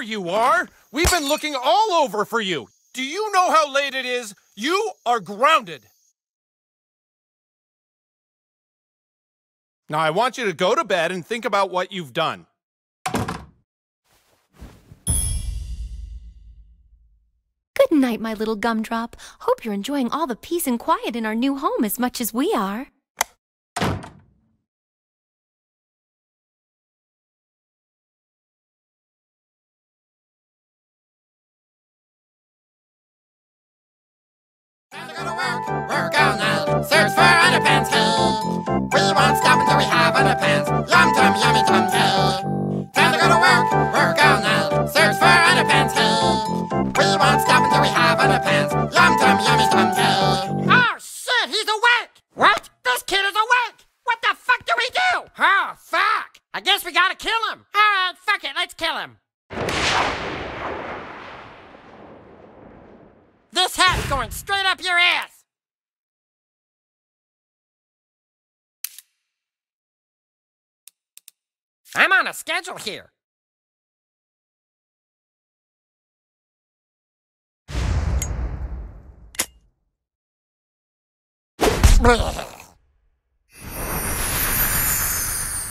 There you are! We've been looking all over for you! Do you know how late it is? You are grounded! Now I want you to go to bed and think about what you've done. Good night, my little gumdrop. Hope you're enjoying all the peace and quiet in our new home as much as we are. We're gonna search for underpants, hey! We won't stop until we have underpants. Yum-tum, yummy-tum, hey! Time to go to work. We're gonna search for underpants, hey! We won't stop until we have underpants. Yum-tum, yummy-tum, hey! Oh, shit, he's awake! What? This kid is awake! What the fuck do we do? Oh, fuck! I guess we gotta kill him. Alright, fuck it, let's kill him. This hat's going straight up your ass! I'm on a schedule here.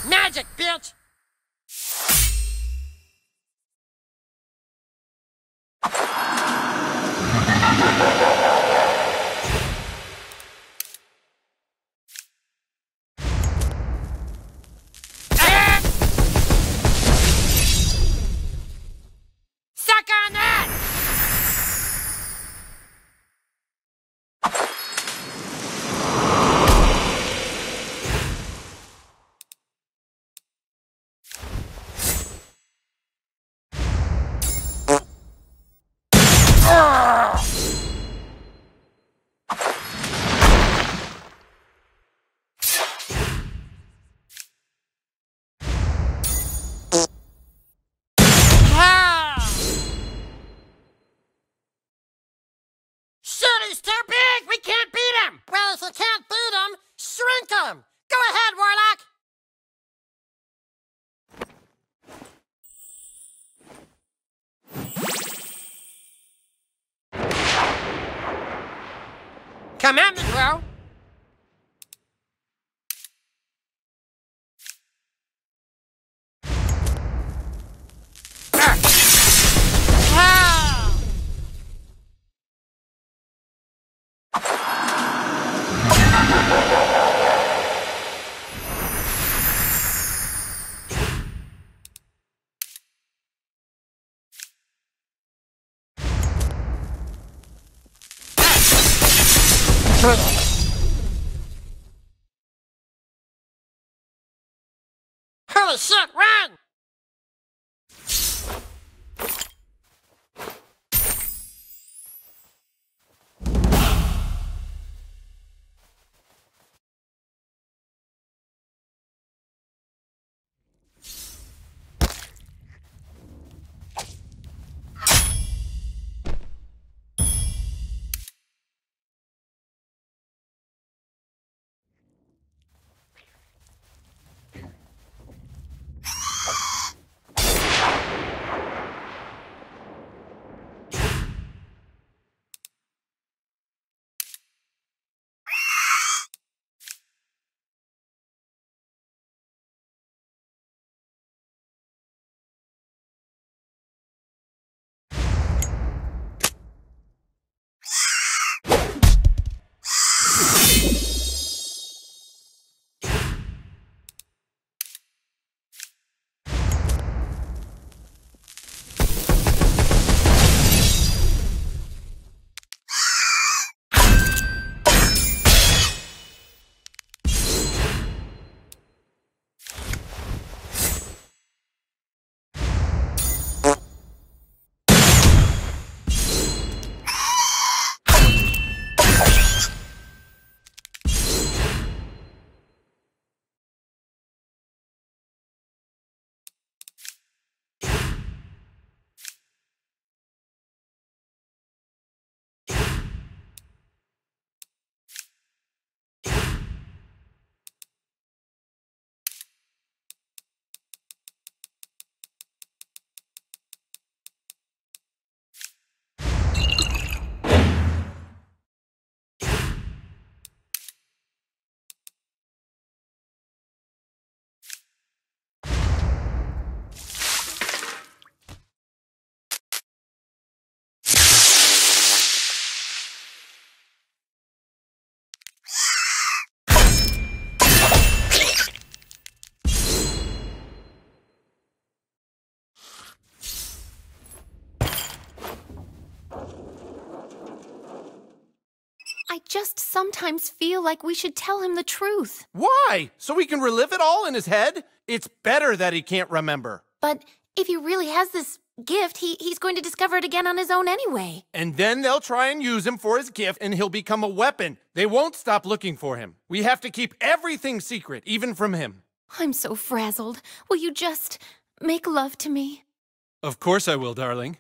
Magic, bitch! Come at me, bro! Holy shit, run! just sometimes feel like we should tell him the truth. Why? So he can relive it all in his head? It's better that he can't remember. But if he really has this gift, he's going to discover it again on his own anyway. And then they'll try and use him for his gift, and he'll become a weapon. They won't stop looking for him. We have to keep everything secret, even from him. I'm so frazzled. Will you just make love to me? Of course I will, darling.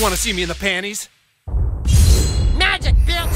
Wanna see me in the panties? Magic, bitch!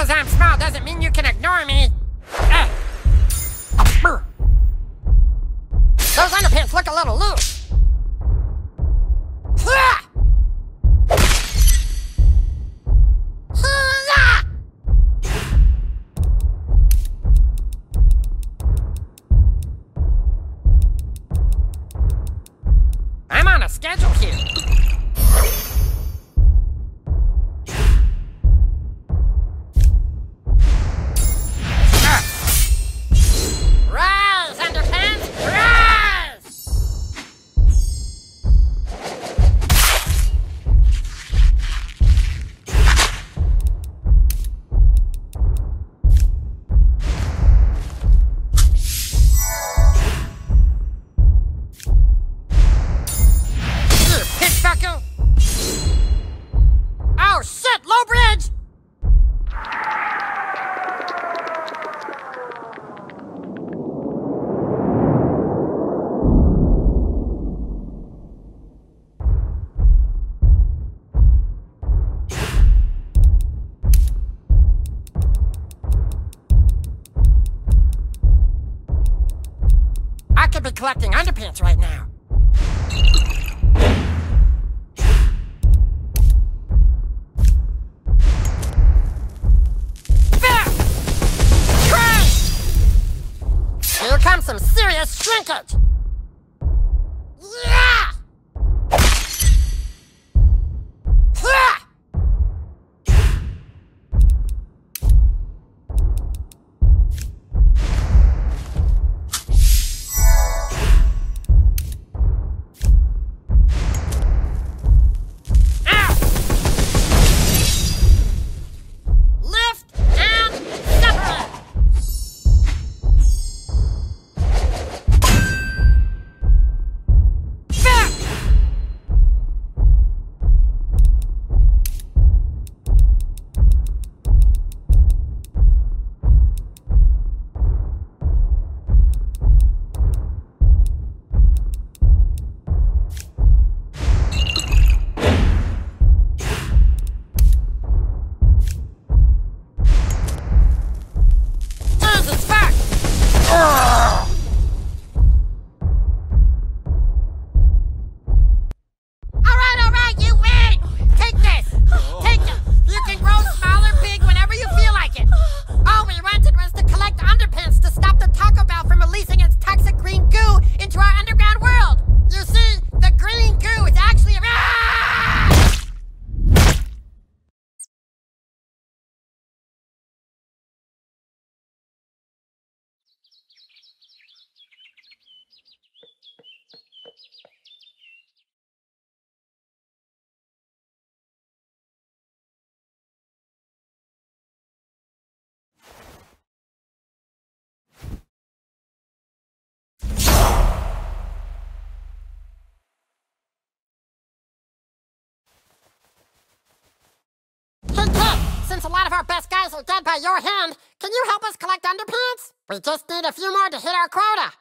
'cause I'm small doesn't mean you can ignore me. Those underpants look a little loose. I'm on a schedule here. Collecting underpants right now. Here comes some serious shrinkage. Since a lot of our best guys are dead by your hand, can you help us collect underpants? We just need a few more to hit our quota.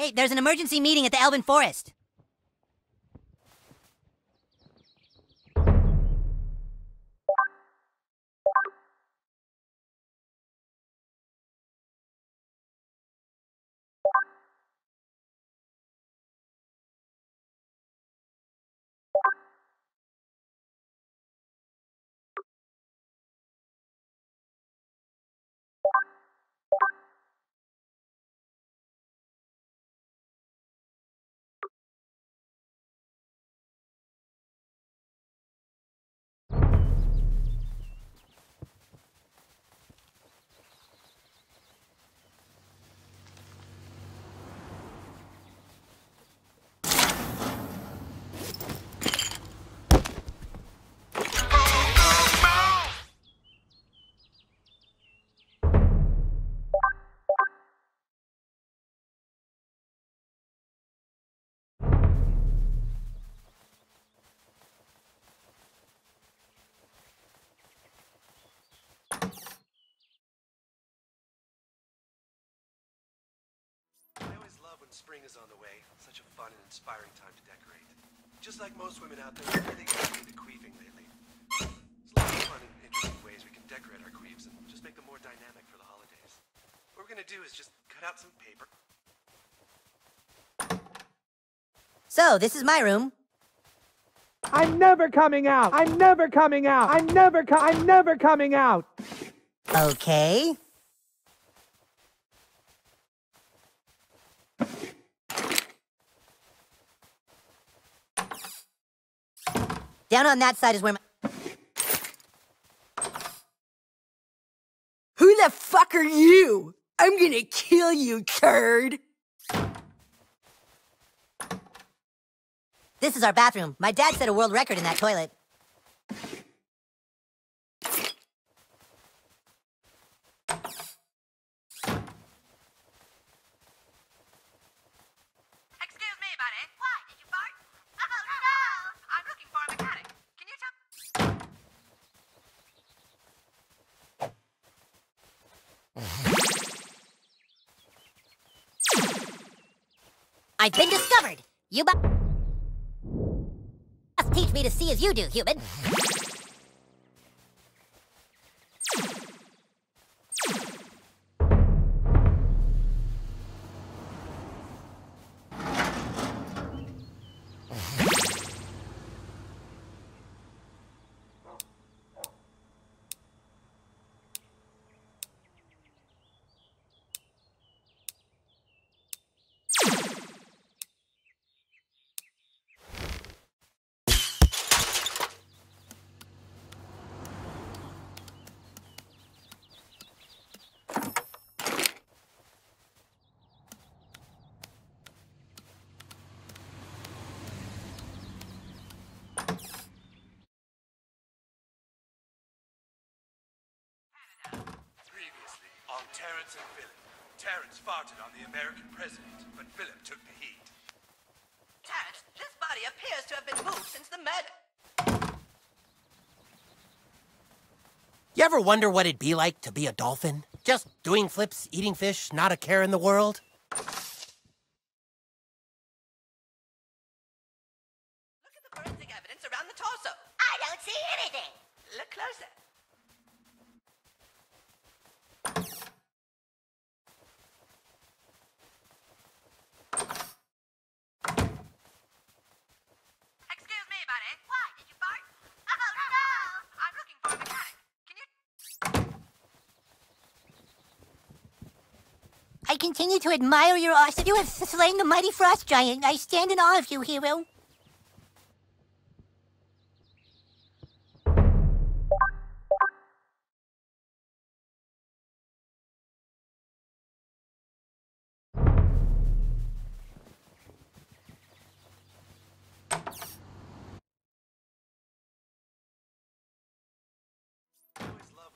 Hey, there's an emergency meeting at the Elven Forest. Spring is on the way. Such a fun and inspiring time to decorate. Just like most women out there, I think I've been queefing lately. There's lots of fun and interesting ways we can decorate our queefs and just make them more dynamic for the holidays. What we're gonna do is just cut out some paper. So, this is my room. I'm never coming out! I'm never coming out! I'm never coming out! Okay. Down on that side is where my... Who the fuck are you? I'm gonna kill you, turd! This is our bathroom. My dad set a world record in that toilet. Excuse me, buddy. What? Did you fart? Oh, no! I'm looking for a mechanic. Can you tell... I've been discovered! You bu- Teach me to see as you do, human. On Terrence and Philip. Terrence farted on the American president, but Philip took the heat. Terrence, this body appears to have been moved since the murder. You ever wonder what it'd be like to be a dolphin? Just doing flips, eating fish, not a care in the world? Look at the forensic evidence around the torso. I don't see anything. Look closer. I continue to admire your awesome. You have slain the mighty frost giant. I stand in awe of you, hero.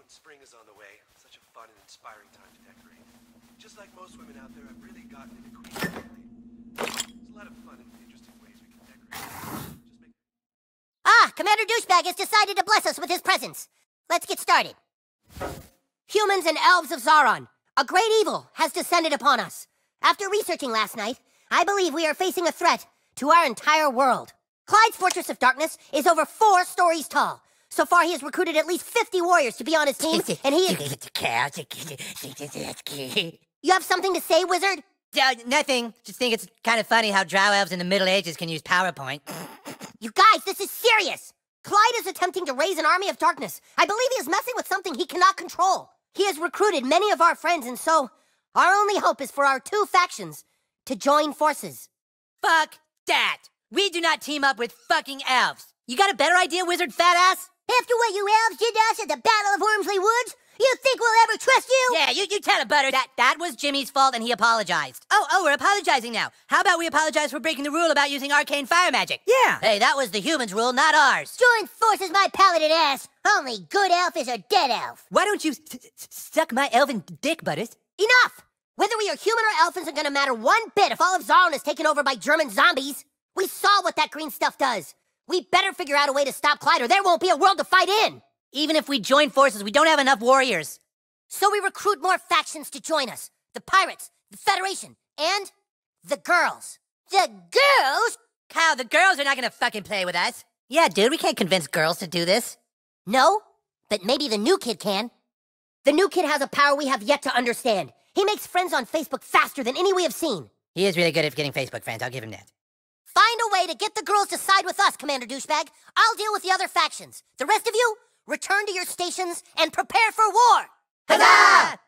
Spring is on the way. Such a fun and inspiring time to decorate. Just like most women out there, I've really gotten into queefing lately. There's a lot of fun and interesting ways we can decorate. Just make... Ah! Commander Douchebag has decided to bless us with his presence. Let's get started. Humans and elves of Zaron, a great evil has descended upon us. After researching last night, I believe we are facing a threat to our entire world. Clyde's Fortress of Darkness is over 4 stories tall. So far, he has recruited at least 50 warriors to be on his team, and he is... You have something to say, wizard? Nothing. Just think it's kind of funny how drow elves in the Middle Ages can use PowerPoint. You guys, this is serious! Clyde is attempting to raise an army of darkness. I believe he is messing with something he cannot control. He has recruited many of our friends, and so our only hope is for our 2 factions to join forces. Fuck that! We do not team up with fucking elves. You got a better idea, wizard fat ass? After what you elves did to us at the Battle of Wormsley Woods, you think we'll ever trust you? Yeah, you tell a butter that was Jimmy's fault and he apologized. Oh, we're apologizing now. How about we apologize for breaking the rule about using arcane fire magic? Yeah. Hey, that was the humans' rule, not ours. Join forces, my paladin ass. Only good elf is a dead elf. Why don't you suck my elven dick, butters? Enough! Whether we are human or elf isn't gonna matter one bit if all of Zaron is taken over by German zombies. We saw what that green stuff does. We better figure out a way to stop Clyde or there won't be a world to fight in! Even if we join forces, we don't have enough warriors. So we recruit more factions to join us. The Pirates, the Federation, and The girls. The girls? Kyle, the girls are not gonna fucking play with us. Yeah, dude, we can't convince girls to do this. No, but maybe the new kid can. The new kid has a power we have yet to understand. He makes friends on Facebook faster than any we have seen. He is really good at getting Facebook friends, I'll give him that. Find a way to get the girls to side with us, Commander Douchebag. I'll deal with the other factions. The rest of you, return to your stations and prepare for war! Huzzah!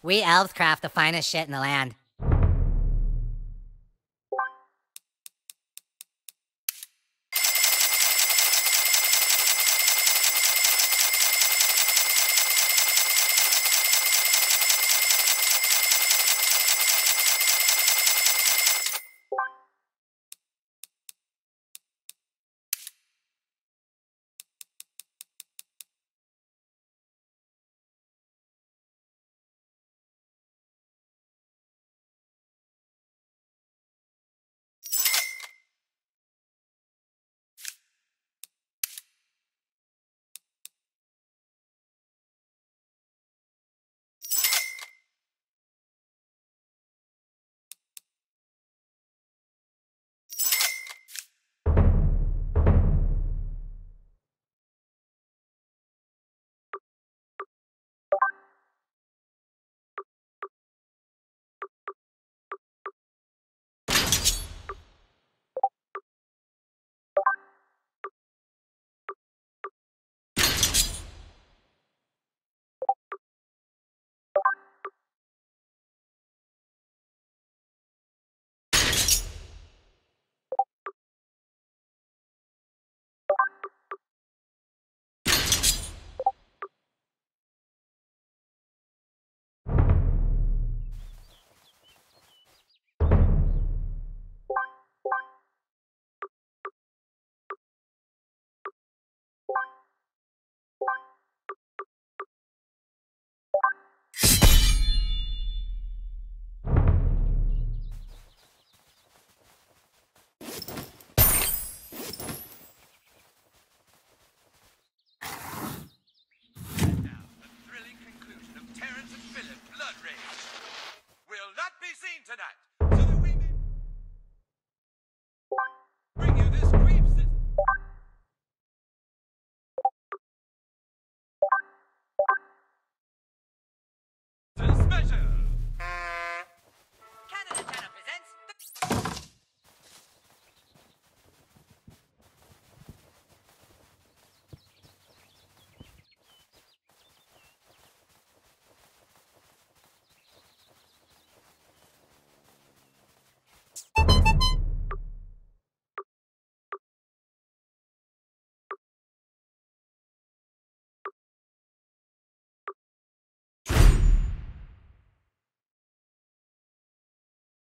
We elves craft the finest shit in the land. Tonight.